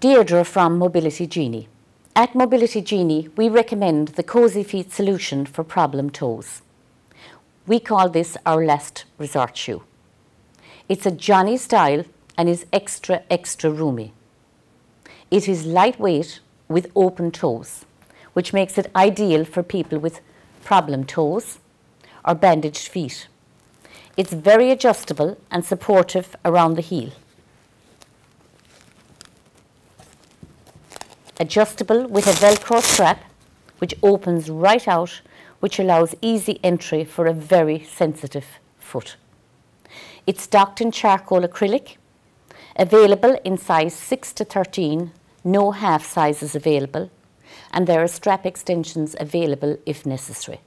Deirdre from Mobility Genie. At Mobility Genie, we recommend the Cosyfeet solution for problem toes. We call this our last resort shoe. It's a Jonny style and is extra roomy. It is lightweight with open toes, which makes it ideal for people with problem toes or bandaged feet. It's very adjustable and supportive around the heel. Adjustable with a Velcro strap which opens right out, which allows easy entry for a very sensitive foot. It's stocked in charcoal acrylic, available in size 6 to 13, no half sizes available, and there are strap extensions available if necessary.